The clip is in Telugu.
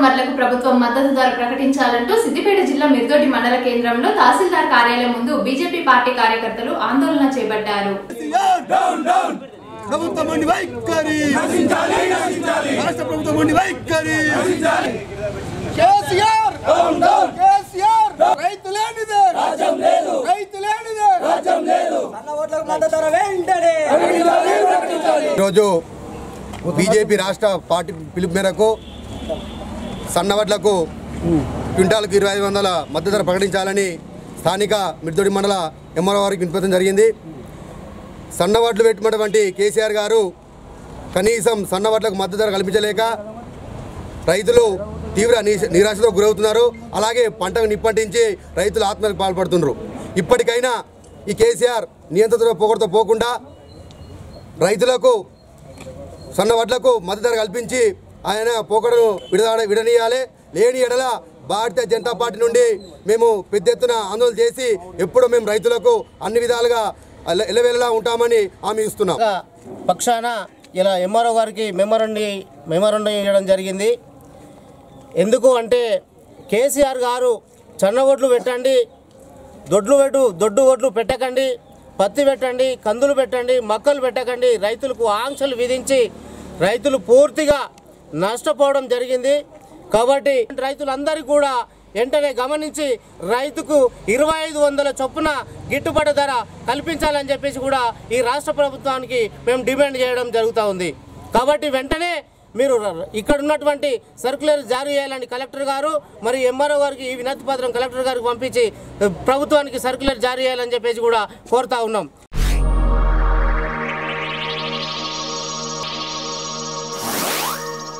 ఫార్మర్లకు ప్రభుత్వం మద్దతు ధర ప్రకటించాలంటూ సిద్దిపేట జిల్లా మిర్దొడ్డి మండల కేంద్రంలో తహసీల్దార్ కార్యాలయం ముందు బీజేపీ పార్టీ కార్యకర్తలు ఆందోళన చేపట్టారు. बीजेपी राष्ट्र पार्टी पिलुपु मेरकु सन्न वड्लकु क्विंटालकु 2500 मद्दतु धर प्रकटिंचालनि स्थानिक मिर्दोडी मंडल एमआरओ वारिकि विज्ञप्ति जरिगिंदि. सन्न वड्लु पेट्टिनटुवंटि केसीआर गारु कनीसं सन्न वड्लकु मद्दतु धर कल्पिंचलेक रैतुलु तीव्र निराशतो गुरौतुन्नारु. अलागे पंटनु निप्पटिंचि रैतुलु आत्महत्यलकु पाल्पडुतुन्नारु. इप्पटिकैना ई केसीआर नियंत्रणतो पोगोट्टो पोकुंडा रैतुलकु सन्न वड्लकु मदत धर कल्पिंची आयन पोकड़नु विडनियाले. लेनी एडल भारतीय जनता पार्टी नुंडी मेमु पेद्द एत्तुन आंदोलन चेसी एप्पुडू मेमु रैतुलकु अन्नि विधालुगा एल्लवेल्ला उंटामनि हामी इस्तुन्नाम. पक्षान इला एमआरओ गारिकि मेमोरंडम इयडं जरिगिंदी. एंदुकु अंटे केसीआर गारु चन्न ओड्लु पेट्टंडी, దొడ్డు ఓట్లు పెట్టకండి, పత్తి పెట్టండి, కందులు పెట్టండి, మక్కలు పెట్టకండి, రైతులకు ఆంక్షలు విధించి రైతులు పూర్తిగా నష్టపోవడం జరిగింది. కాబట్టి రైతులందరూ కూడా ఎంటనే గమనించి రైతుకు 2500 చొప్పున గిట్టుబాటు ధర కల్పించాలని చెప్పేసి కూడా ఈ రాష్ట్ర ప్రభుత్వానికి మేము డిమాండ్ చేయడం జరుగుతా ఉంది. కాబట్టి వెంటనే మీరు ఇక్కడ ఉన్నటువంటి సర్క్యులర్ జారీ చేయాలని కలెక్టర్ గారు మరి ఎంఆర్ఓ గారికి ఈ వినతి పత్రం కలెక్టర్ గారికి పంపించి ప్రభుత్వానికి సర్క్యులర్ జారీ చేయాలని చెప్పేసి కూడా కోరుతా ఉన్నాం.